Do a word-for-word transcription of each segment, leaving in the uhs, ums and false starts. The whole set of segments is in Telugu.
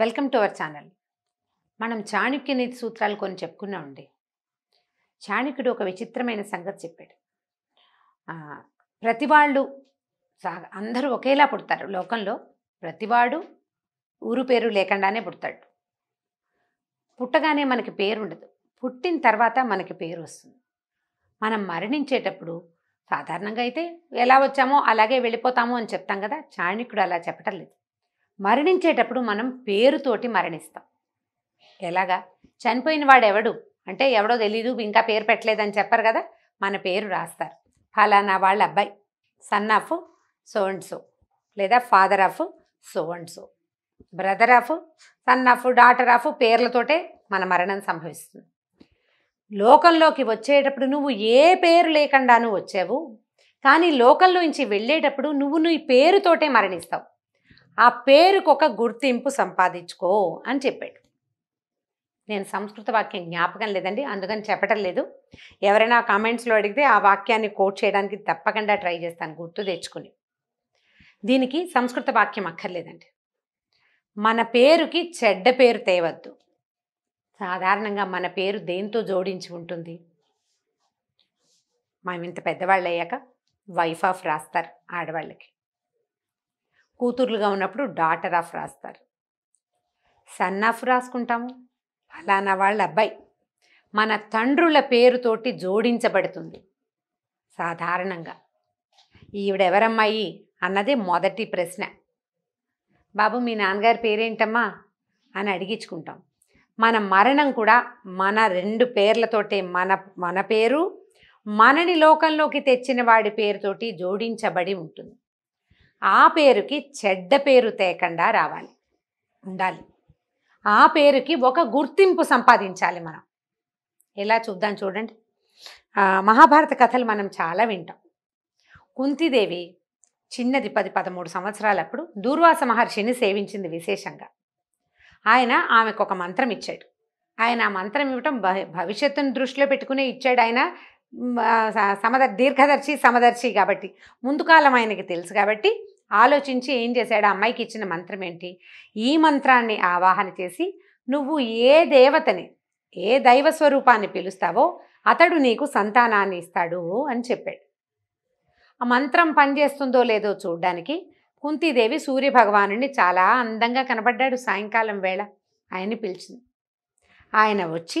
Welcome to our channel. మనం చాణక్య నీతి సూత్రాలు కొన్ని చెప్పుకున్నామండి. చాణక్యుడు ఒక విచిత్రమైన సంగతి చెప్పాడు. ప్రతివాళ్ళు అందరూ ఒకేలా పుడతారు. లోకంలో ప్రతివాడు ఊరు పేరు లేకుండానే పుడతాడు. పుట్టగానే మనకి పేరు ఉండదు, పుట్టిన తర్వాత మనకి పేరు వస్తుంది. మనం మరణించేటప్పుడు సాధారణంగా అయితే ఎలా వచ్చామో అలాగే వెళ్ళిపోతామో అని చెప్తాం కదా, చాణక్యుడు అలా చెప్పటం లేదు. మరణించేటప్పుడు మనం పేరుతోటి మరణిస్తాం. ఎలాగా? చనిపోయిన వాడు ఎవడు అంటే ఎవడో తెలీదు, ఇంకా పేరు పెట్టలేదని చెప్పరు కదా, మన పేరు రాస్తారు. ఫలానా వాళ్ళ అబ్బాయి, son of so and so, లేదా father of so and so, brother of, son of, daughter of పేర్లతోటే మన మరణం సంభవిస్తుంది. లోకంలోకి వచ్చేటప్పుడు నువ్వు ఏ పేరు లేకుండాను వచ్చావు, కానీ లోకంలోంచి వెళ్ళేటప్పుడు నువ్వు నీ పేరుతోటే మరణిస్తావు. ఆ పేరుకు ఒక గుర్తింపు సంపాదించుకో అని చెప్పాడు. నేను సంస్కృత వాక్యం జ్ఞాపకం లేదండి, అందుకని చెప్పటం లేదు. ఎవరైనా కామెంట్స్లో అడిగితే ఆ వాక్యాన్ని కోట్ చేయడానికి తప్పకుండా ట్రై చేస్తాను గుర్తు తెచ్చుకుని. దీనికి సంస్కృత వాక్యం అక్కర్లేదండి. మన పేరుకి చెడ్డ పేరు తేవద్దు. సాధారణంగా మన పేరు దేంతో జోడించి ఉంటుంది? మనం ఇంత పెద్దవాళ్ళు అయ్యాక వైఫ్ ఆఫ్ రాస్తారు ఆడవాళ్ళకి, కూతుర్లుగా ఉన్నప్పుడు డాటర్ ఆఫ్ రాస్తారు, సన్ ఆఫ్ రాసుకుంటాము, ఫలానా వాళ్ళ అబ్బాయి మన తండ్రుల పేరుతోటి జోడించబడుతుంది సాధారణంగా. ఈవిడెవరమ్మాయి అన్నది మొదటి ప్రశ్న. బాబు మీ నాన్నగారి పేరేంటమ్మా అని అడిగించుకుంటాం. మన మరణం కూడా మన రెండు పేర్లతోటే, మన మన పేరు మనని లోకంలోకి తెచ్చిన వాడి పేరుతోటి జోడించబడి ఉంటుంది. ఆ పేరుకి చెడ్డ పేరు తేకుండా రావాలి, ఉండాలి. ఆ పేరుకి ఒక గుర్తింపు సంపాదించాలి మనం. ఎలా చూద్దాం చూడండి. మహాభారత కథలు మనం చాలా వింటాం. కుంతీదేవి చిన్నది పది పదమూడు సంవత్సరాలప్పుడు దూర్వాస మహర్షిని సేవించింది విశేషంగా. ఆయన ఆమెకు ఒక మంత్రం ఇచ్చాడు. ఆయన ఆ మంత్రం ఇవ్వటం భవిష్యత్తును దృష్టిలో పెట్టుకునే ఇచ్చాడు. ఆయన సమదర్ దీర్ఘదర్శి సమదర్శి కాబట్టి ముందు కాలం ఆయనకి తెలుసు కాబట్టి ఆలోచించి ఏం చేశాడు, అమ్మాయికి ఇచ్చిన మంత్రం ఏంటి, ఈ మంత్రాన్ని ఆవాహన చేసి నువ్వు ఏ దేవతని ఏ దైవ స్వరూపాన్ని పిలుస్తావో అతడు నీకు సంతానాన్ని ఇస్తాడు అని చెప్పాడు. ఆ మంత్రం పనిచేస్తుందో లేదో చూడ్డానికి కుంతీదేవి సూర్యభగవానుడిని చాలా అందంగా కనబడ్డాడు సాయంకాలం వేళ, ఆయన్ని పిలిచింది. ఆయన వచ్చి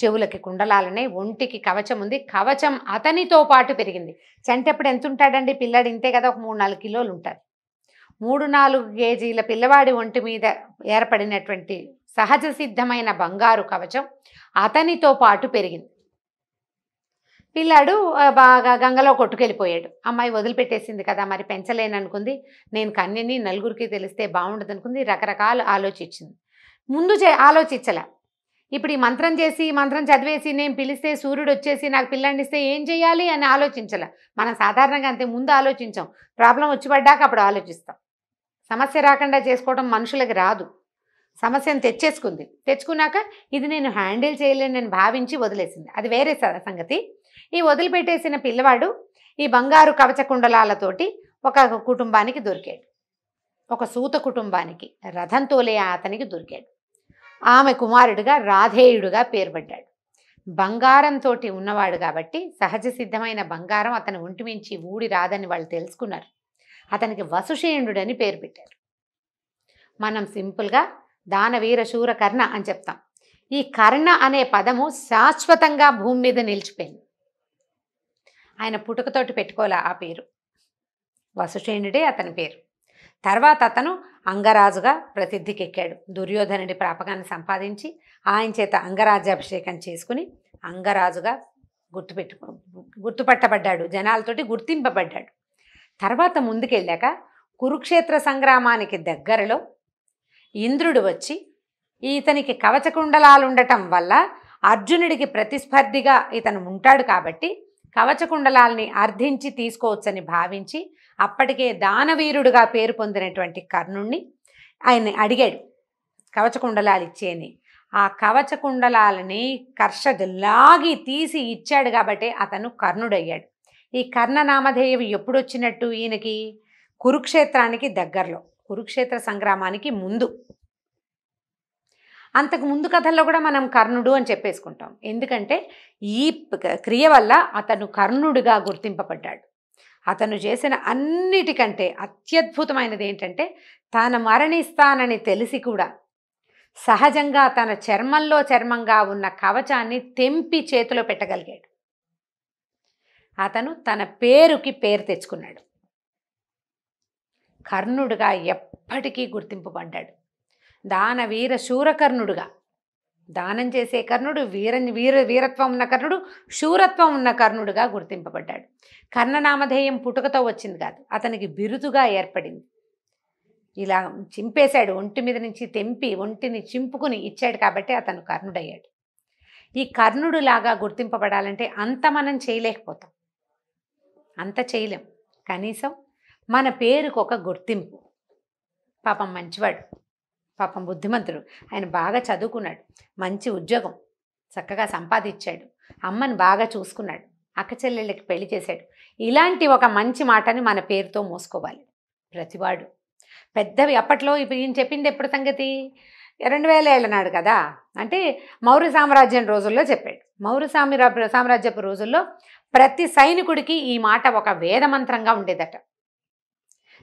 చెవులకి కుండలాలనే, ఒంటికి కవచం ఉంది, కవచం అతనితో పాటు పెరిగింది. చంటప్పుడు ఎంత ఉంటాడండి పిల్లాడు? ఇంతే కదా, ఒక మూడు నాలుగు కిలోలు ఉంటారు. మూడు నాలుగు కేజీల పిల్లవాడి ఒంటి మీద ఏర్పడినటువంటి సహజ సిద్ధమైన బంగారు కవచం అతనితో పాటు పెరిగింది. పిల్లాడు బాగా గంగలో కొట్టుకెళ్ళిపోయాడు. అమ్మాయి వదిలిపెట్టేసింది కదా, మరి పెంచలేననుకుంది. నేను కన్యని, నలుగురికి తెలిస్తే బాగుండదు అనుకుంది. రకరకాలు ఆలోచించింది. ముందు చే ఆలోచించలే. ఇప్పుడు ఈ మంత్రం చేసి మంత్రం చదివేసి నేను పిలిస్తే సూర్యుడు వచ్చేసి నాకు పిల్లాడిని ఇస్తే ఏం చేయాలి అని ఆలోచించలే. మనం సాధారణంగా అంతే, ముందు ఆలోచించాం. ప్రాబ్లం వచ్చి పడ్డాక అప్పుడు ఆలోచిస్తాం. సమస్య రాకుండా చేసుకోవడం మనుషులకి రాదు. సమస్యను తెచ్చేసుకుంది. తెచ్చుకున్నాక ఇది నేను హ్యాండిల్ చేయలేను నేను భావించి వదిలేసింది. అది వేరే సంగతి. ఈ వదిలిపెట్టేసిన పిల్లవాడు ఈ బంగారు కవచ కుండలాలతోటి ఒక కుటుంబానికి దొరికాడు. ఒక సూత కుటుంబానికి రథంతోలే అతనికి దొరికాడు. ఆమె కుమారుడిగా రాధేయుడుగా పేర్పడ్డాడు. బంగారంతో ఉన్నవాడు కాబట్టి సహజ సిద్ధమైన బంగారం అతని ఒంటి మించి ఊడి రాదని వాళ్ళు తెలుసుకున్నారు. అతనికి వసుషేయుడు అని పేరు పెట్టారు. మనం సింపుల్గా దానవీర శూర కర్ణ అని చెప్తాం. ఈ కర్ణ అనే పదము శాశ్వతంగా భూమి మీద నిలిచిపోయింది. ఆయన పుట్టుకతోటి పెట్టుకోలే ఆ పేరు. వసుషేయుడే అతని పేరు. తర్వాత అతను అంగరాజుగా ప్రసిద్ధికెక్కాడు. దుర్యోధనుడి ప్రాపకాన్ని సంపాదించి ఆయన చేత అంగరాజ్యాభిషేకం చేసుకుని అంగరాజుగా గుర్తుపెట్టుకు గుర్తుపట్టబడ్డాడు, జనాలతోటి గుర్తింపబడ్డాడు. తర్వాత ముందుకెళ్ళాక కురుక్షేత్ర సంగ్రామానికి దగ్గరలో ఇంద్రుడు వచ్చి ఇతనికి కవచకుండలాలుండటం వల్ల అర్జునుడికి ప్రతిస్పర్ధిగా ఇతను ఉంటాడు కాబట్టి కవచకుండలాల్ని అర్ధించి తీసుకోవచ్చని భావించి అప్పటికే దానవీరుడుగా పేరు పొందినటువంటి కర్ణుణ్ణి ఆయన అడిగాడు కవచకుండలాలు ఇచ్చేని. ఆ కవచకుండలాలని కర్షదు లాగి తీసి ఇచ్చాడు కాబట్టి అతను కర్ణుడయ్యాడు. ఈ కర్ణ నామధేయం ఎప్పుడొచ్చినట్టు ఈయనకి కురుక్షేత్రానికి దగ్గరలో, కురుక్షేత్ర సంగ్రామానికి ముందు. అంతకు ముందు కథల్లో కూడా మనం కర్ణుడు అని చెప్పేసుకుంటాం, ఎందుకంటే ఈ క్రియ వల్ల అతను కర్ణుడిగా గుర్తింపబడ్డాడు. అతను చేసిన అన్నిటికంటే అత్యద్భుతమైనది ఏంటంటే తాను మరణిస్తానని తెలిసి కూడా సహజంగా తన చర్మంలో చర్మంగా ఉన్న కవచాన్ని తెంపి చేతిలో పెట్టగలిగాడు. అతను తన పేరుకి పేరు తెచ్చుకున్నాడు, కర్ణుడుగా ఎప్పటికీ గుర్తింపబడ్డాడు. దాన వీర శూరకర్ణుడుగా, దానం చేసే కర్ణుడు, వీరని వీర వీరత్వం ఉన్న కర్ణుడు, శూరత్వం ఉన్న కర్ణుడుగా గుర్తింపబడ్డాడు. కర్ణనామధేయం పుట్టుకతో వచ్చింది కాదు, అతనికి బిరుదుగా ఏర్పడింది. ఇలా చింపేశాడు, ఒంటి మీద నుంచి తెంపి ఒంటిని చింపుకుని ఇచ్చాడు కాబట్టి అతను కర్ణుడయ్యాడు. ఈ కర్ణుడు లాగా గుర్తింపబడాలంటే అంత మనం చేయలేకపోతాం, అంత చేయలేం. కనీసం మన పేరుకు ఒక గుర్తింపు. పాపం మంచివాడు, పాపం బుద్ధిమంతుడు, ఆయన బాగా చదువుకున్నాడు, మంచి ఉద్యోగం చక్కగా సంపాదించాడు, అమ్మని బాగా చూసుకున్నాడు, అక్క చెల్లెళ్ళకి పెళ్లి చేశాడు. ఇలాంటి ఒక మంచి మాటని మన పేరుతో మోసుకోవాలి ప్రతివాడు. పెద్దవి అప్పట్లో ఇప్పుడు ఈయన చెప్పింది ఎప్పుడు సంగతి? రెండు వేల ఏళ్ళ నాడు కదా, అంటే మౌర్య సామ్రాజ్యం రోజుల్లో చెప్పాడు. మౌర్య సామ్రాజ్య సామ్రాజ్యపు రోజుల్లో ప్రతి సైనికుడికి ఈ మాట ఒక వేదమంత్రంగా ఉండేదట.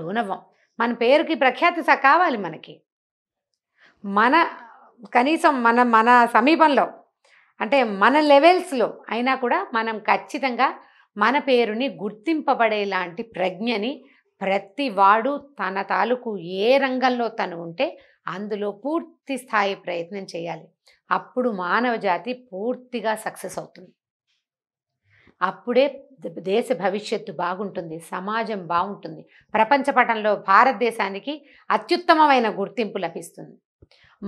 లోనవ్వం. మన పేరుకి ప్రఖ్యాతి కావాలి మనకి. మన కనీసం మన మన సమీపంలో అంటే మన లెవెల్స్లో అయినా కూడా మనం ఖచ్చితంగా మన పేరుని గుర్తింపబడేలాంటి ప్రజ్ఞని ప్రతి వాడు తన తాలూకు ఏ రంగంలో తను ఉంటే అందులో పూర్తి స్థాయి ప్రయత్నం చేయాలి. అప్పుడు మానవ జాతి పూర్తిగా సక్సెస్ అవుతుంది. అప్పుడే దేశ భవిష్యత్తు బాగుంటుంది, సమాజం బాగుంటుంది, ప్రపంచ పటంలో భారతదేశానికి అత్యుత్తమమైన గుర్తింపు లభిస్తుంది.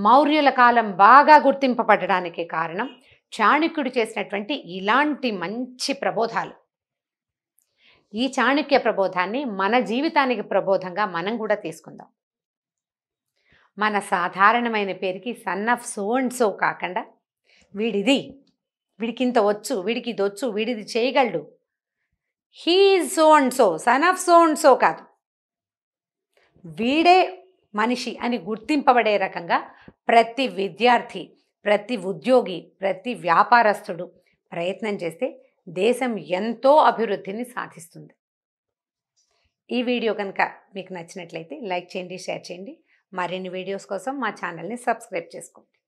మౌర్యుల కాలం బాగా గుర్తింపబడడానికి కారణం చాణక్యుడు చేసినటువంటి ఇలాంటి మంచి ప్రబోధాలు. ఈ చాణక్య ప్రబోధాన్ని మన జీవితానికి ప్రబోధంగా మనం కూడా తీసుకుందాం. మన సాధారణమైన పేరుకి son of so and so కాకుండా వీడిది, వీడికి ఇంత వచ్చు, వీడికి ఇది వచ్చు, వీడిది చేయగలడు, he is so and so, son of so and so కాదు, వీడే మనిషి అని గుర్తింపబడే రకంగా ప్రతి విద్యార్థి, ప్రతి ఉద్యోగి, ప్రతి వ్యాపారస్తుడు ప్రయత్నం చేస్తే దేశం ఎంతో అభివృద్ధిని సాధిస్తుంది. ఈ వీడియో కనుక మీకు నచ్చినట్లయితే లైక్ చేయండి, షేర్ చేయండి. మరిన్ని వీడియోస్ కోసం మా ఛానల్ని సబ్స్క్రైబ్ చేసుకోండి.